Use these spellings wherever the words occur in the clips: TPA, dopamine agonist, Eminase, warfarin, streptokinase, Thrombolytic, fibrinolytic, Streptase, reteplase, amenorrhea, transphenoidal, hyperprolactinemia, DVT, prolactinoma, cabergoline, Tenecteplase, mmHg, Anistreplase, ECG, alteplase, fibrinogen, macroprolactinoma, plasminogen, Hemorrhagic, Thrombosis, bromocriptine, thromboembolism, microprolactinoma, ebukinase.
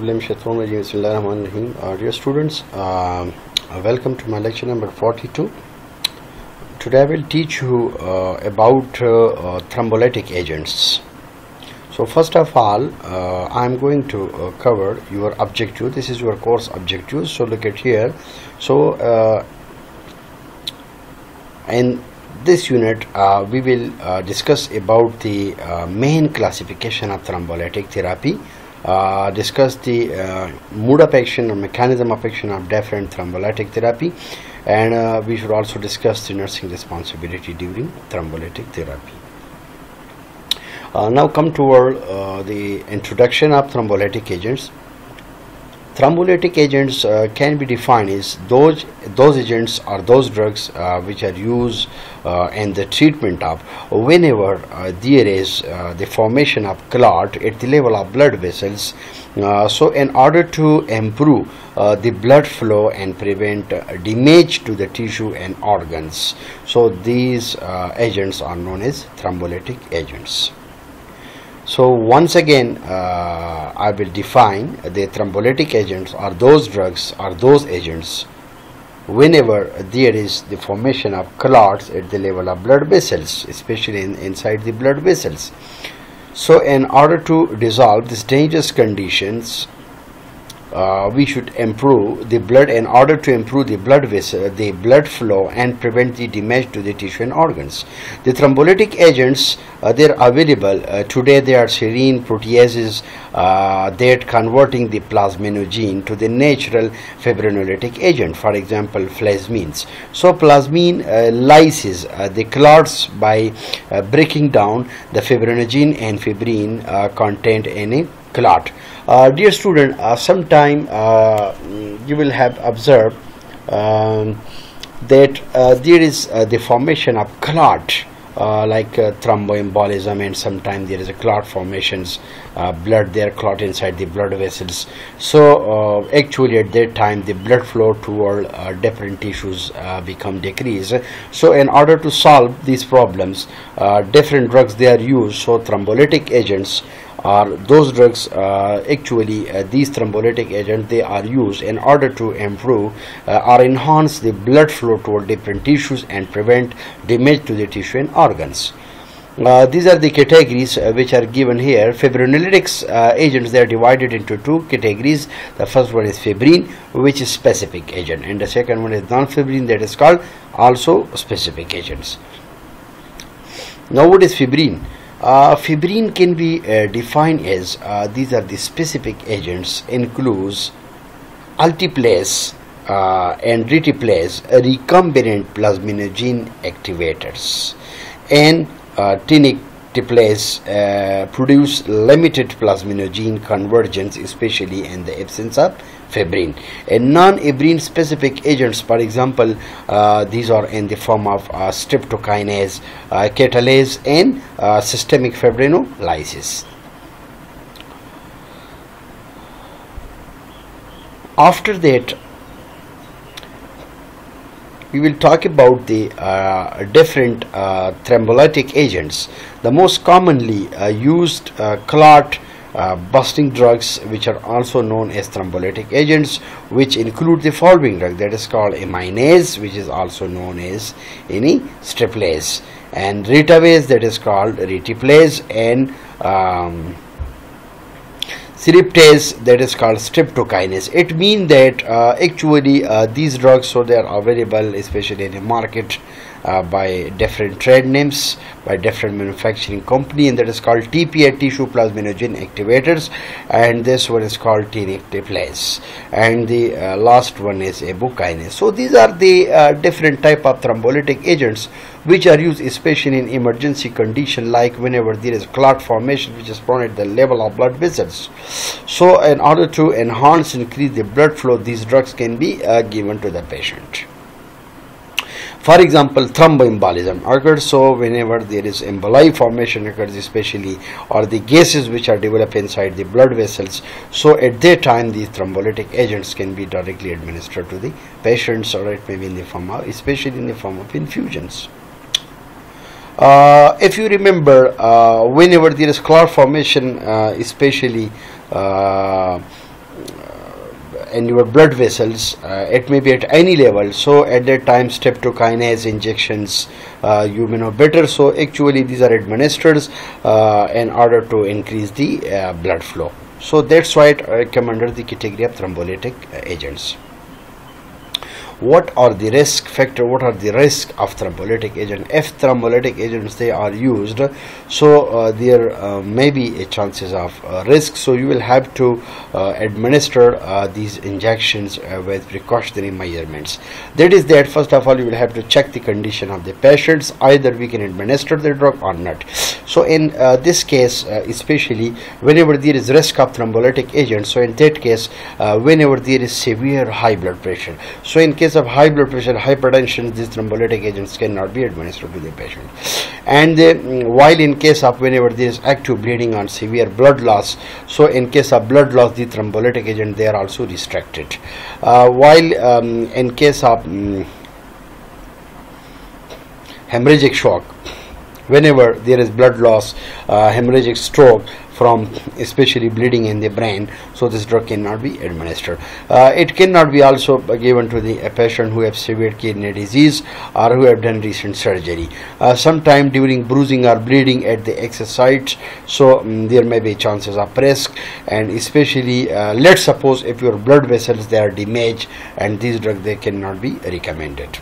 Dear students, welcome to my lecture number 42. Today I will teach you about thrombolytic agents. So first of all, I am going to cover your objective. This is your course objective. So look at here. So in this unit, we will discuss about the main classification of thrombolytic therapy. Discuss the mode of action or mechanism of action of different thrombolytic therapy, and we should also discuss the nursing responsibility during thrombolytic therapy. Now come toward the introduction of thrombolytic agents. Thrombolytic agents can be defined as those agents or those drugs which are used in the treatment of whenever there is the formation of clot at the level of blood vessels, so in order to improve the blood flow and prevent damage to the tissue and organs. So these agents are known as thrombolytic agents. So once again, I will define the thrombolytic agents or those drugs or those agents whenever there is the formation of clots at the level of blood vessels, especially inside the blood vessels. So in order to dissolve these dangerous conditions, we should improve the blood in order to improve the blood vessel, the blood flow, and prevent the damage to the tissue and organs. The thrombolytic agents, they are available today. They are serine proteases that converting the plasminogen to the natural fibrinolytic agent, for example plasmines. So plasmine lyses the clots by breaking down the fibrinogen and fibrin content in a clot. Dear student, sometime you will have observed that there is the formation of clot, like thromboembolism, and sometimes there is a clot formations, blood, there clot inside the blood vessels. So actually at that time the blood flow toward different tissues become decreased. So in order to solve these problems, different drugs they are used. So thrombolytic agents are those drugs, actually these thrombolytic agents, they are used in order to improve or enhance the blood flow toward different tissues and prevent damage to the tissue and organs. These are the categories which are given here. Fibrinolytics agents, they are divided into two categories. The first one is fibrin, which is specific agent, and the second one is non-fibrin, that is called also specific agents. Now what is fibrin? Fibrin can be defined as, these are the specific agents, includes alteplase and reteplase, recombinant plasminogen activators, and Tenecteplase produce limited plasminogen convergence, especially in the absence of fibrin. And non-fibrin specific agents, for example, these are in the form of streptokinase, catalase, and systemic fibrinolysis. After that, we will talk about the different thrombolytic agents. The most commonly used clot busting drugs, which are also known as thrombolytic agents, which include the following drug, that is called Eminase, which is also known as Anistreplase, and reteplase, that is called reteplase, and Streptase, that is called streptokinase. It means that actually these drugs, so they are available especially in the market by different trade names, by different manufacturing company, and that is called TPA, tissue plasminogen activators, and this one is called Tenecteplase, and the last one is ebukinase. So these are the different type of thrombolytic agents which are used especially in emergency condition, like whenever there is clot formation which is found at the level of blood vessels. So in order to enhance, increase the blood flow, these drugs can be given to the patient. For example, thromboembolism occurs, so whenever there is emboli formation occurs, especially, or the gases which are developed inside the blood vessels, so at that time these thrombolytic agents can be directly administered to the patients, or it may be in the form of, especially in the form of infusions. If you remember, whenever there is clot formation, especially in your blood vessels, it may be at any level. So at that time streptokinase injections you may know better. So actually these are administered in order to increase the blood flow. So that's why it comes under the category of thrombolytic agents. What are the risk factor? What are the risk of thrombolytic agent? If thrombolytic agents they are used, so there may be a chances of risk. So you will have to administer these injections with precautionary measurements. That is that first of all you will have to check the condition of the patients, either we can administer the drug or not. So in this case especially whenever there is risk of thrombolytic agent, so in that case whenever there is severe high blood pressure, so in case of high blood pressure, hypertension, these thrombolytic agents cannot be administered to the patient. And while in case of whenever there is active bleeding or severe blood loss, so in case of blood loss, the thrombolytic agent they are also restricted. While in case of hemorrhagic shock, whenever there is blood loss, hemorrhagic stroke from especially bleeding in the brain, so this drug cannot be administered. It cannot be also given to the patient who have severe kidney disease or who have done recent surgery. Sometime during bruising or bleeding at the access site, so there may be chances of risk. And especially let's suppose if your blood vessels they are damaged, and these drug they cannot be recommended.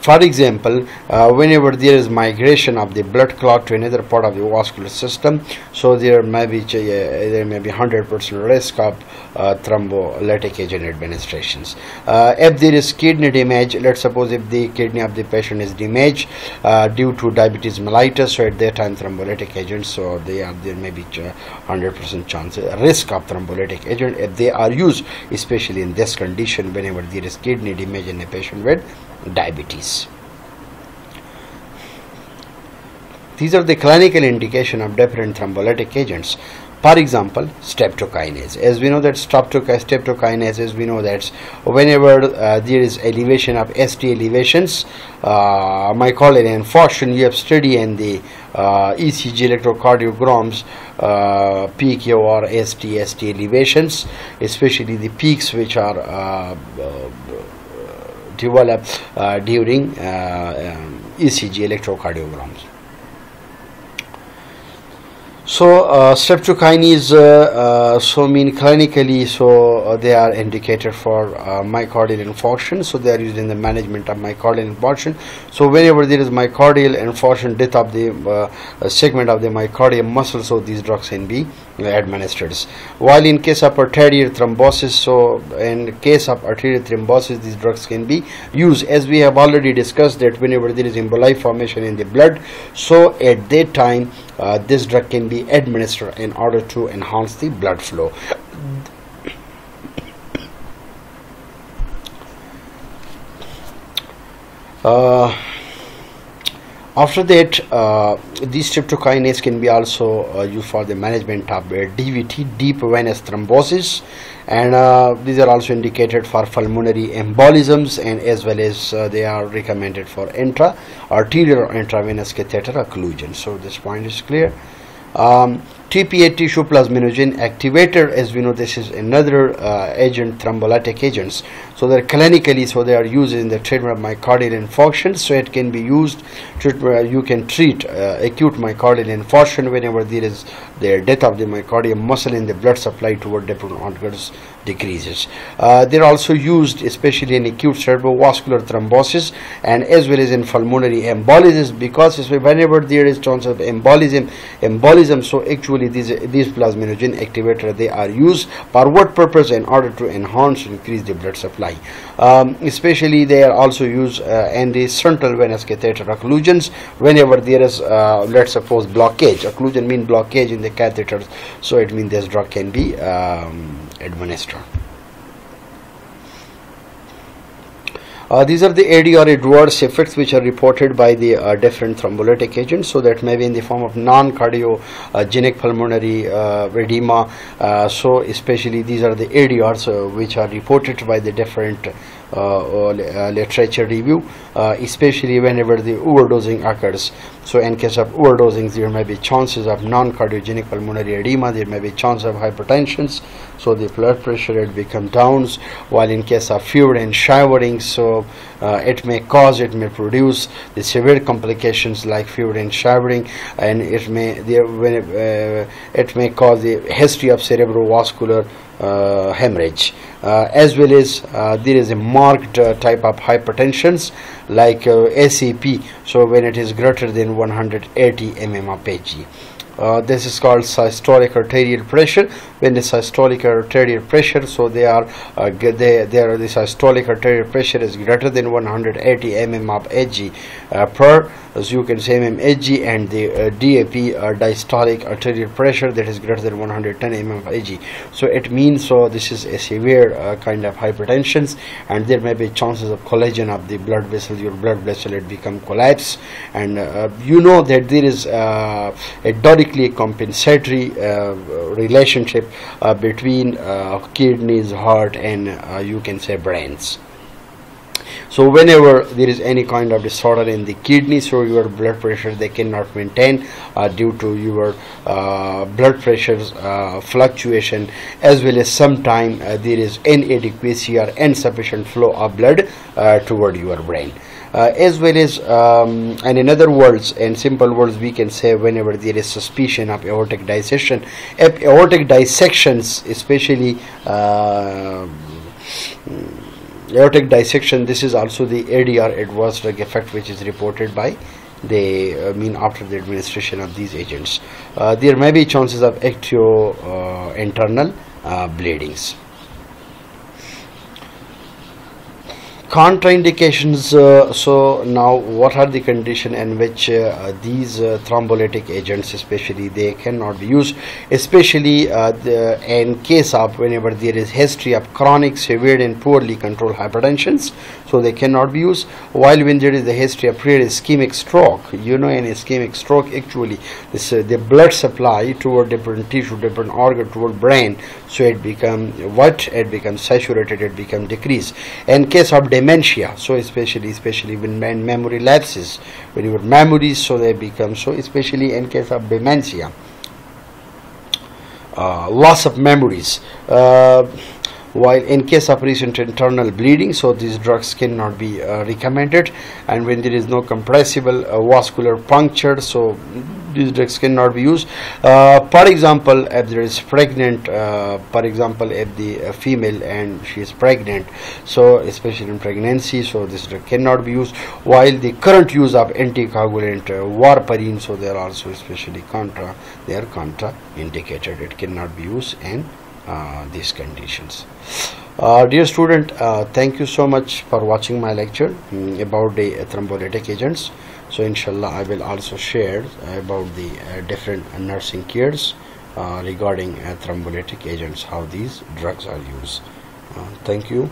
For example, whenever there is migration of the blood clot to another part of the vascular system, so there may be 100% risk of thrombolytic agent administrations. If there is kidney damage, let's suppose if the kidney of the patient is damaged due to diabetes mellitus, so at that time thrombolytic agents, so there may be 100% chance risk of thrombolytic agent if they are used, especially in this condition whenever there is kidney damage in a patient with diabetes. These are the clinical indication of different thrombolytic agents. For example, streptokinase, as we know that streptokinase, as we know that whenever there is elevation of ST elevations, myoclonic infarction, you have studied in the ECG electrocardiograms, PK or ST elevations, especially the peaks which are develop during ECG electrocardiograms. So streptokinase, so mean clinically, so they are indicated for myocardial infarction, so they are used in the management of myocardial infarction. So whenever there is myocardial infarction, death of the segment of the myocardial muscle, so these drugs can be administered. While in case of arterial thrombosis, so in case of arterial thrombosis, these drugs can be used. As we have already discussed that whenever there is emboli formation in the blood, so at that time this drug can be administered in order to enhance the blood flow. After that, these streptokinase can be also used for the management of DVT, deep venous thrombosis, and these are also indicated for pulmonary embolisms, and as well as they are recommended for intra-arterial or intravenous catheter occlusion. So this point is clear. TPA, tissue plasminogen activator, as we know this is another agent, thrombolytic agents. So they're clinically, so they are used in the treatment of myocardial infarction, so it can be used to, you can treat acute myocardial infarction whenever there is the death of the myocardial muscle and the blood supply toward different organs decreases. They're also used especially in acute cerebrovascular thrombosis and as well as in pulmonary embolisms, because whenever there is chance of embolism, so actually these plasminogen activator they are used for what purpose? In order to enhance, increase the blood supply. Especially they are also used in the central venous catheter occlusions whenever there is let's suppose blockage. Occlusion means blockage in the catheters, so it means this drug can be administered. These are the AD or adverse effects which are reported by the different thrombolytic agents. So that may be in the form of non-cardiogenic pulmonary edema. So especially these are the ADRs which are reported by the different literature review, especially whenever the overdosing occurs. So in case of overdosing, there may be chances of non-cardiogenic pulmonary edema, there may be chance of hypertension, so the blood pressure it becomes down, while in case of fever and shivering, so it may produce the severe complications like fever and shivering, and it may cause the history of cerebrovascular hemorrhage, as well as there is a marked type of hypertensions like ACP, so when it is greater than 180 mm of Hg. This is called systolic arterial pressure. When the systolic arterial pressure, so the systolic arterial pressure is greater than 180 mm of Hg per, as you can say, mmHg, and the DAP, diastolic arterial pressure, that is greater than 110 mm of Hg. So it means, so this is a severe kind of hypertension, and there may be chances of collision of the blood vessels. Your blood vessel it become collapse, and you know that there is a directly compensatory relationship between kidneys, heart, and you can say brains. So whenever there is any kind of disorder in the kidney, so your blood pressure they cannot maintain due to your blood pressure's fluctuation, as well as sometime there is inadequacy or insufficient flow of blood toward your brain. As well as, and in other words, in simple words, we can say whenever there is suspicion of aortic dissection, aortic dissections, especially aortic dissection, this is also the ADR, adverse drug effect, which is reported by the after the administration of these agents. There may be chances of ectointestinal bleedings. Contraindications, so now what are the conditions in which these thrombolytic agents especially they cannot be used, especially in case of whenever there is history of chronic, severe and poorly controlled hypertension, so they cannot be used, while when there is the history of prior ischemic stroke, you know, an ischemic stroke actually this, the blood supply toward different tissue, different organ, toward brain, so it become what? It becomes saturated, it becomes decreased. In case of dementia, so especially when memory lapses, when your memories, so they become, so especially in case of dementia, loss of memories, while in case of recent internal bleeding, so these drugs cannot be recommended, and when there is no compressible vascular puncture, so these drugs cannot be used. For example, if there is pregnant, for example, if the female and she is pregnant, so especially in pregnancy, so this drug cannot be used, while the current use of anticoagulant warfarin, so they are also especially contraindicated, it cannot be used in these conditions. Dear student, thank you so much for watching my lecture about the thrombolytic agents. So inshallah I will also share about the different nursing cares regarding thrombolytic agents, how these drugs are used. Thank you.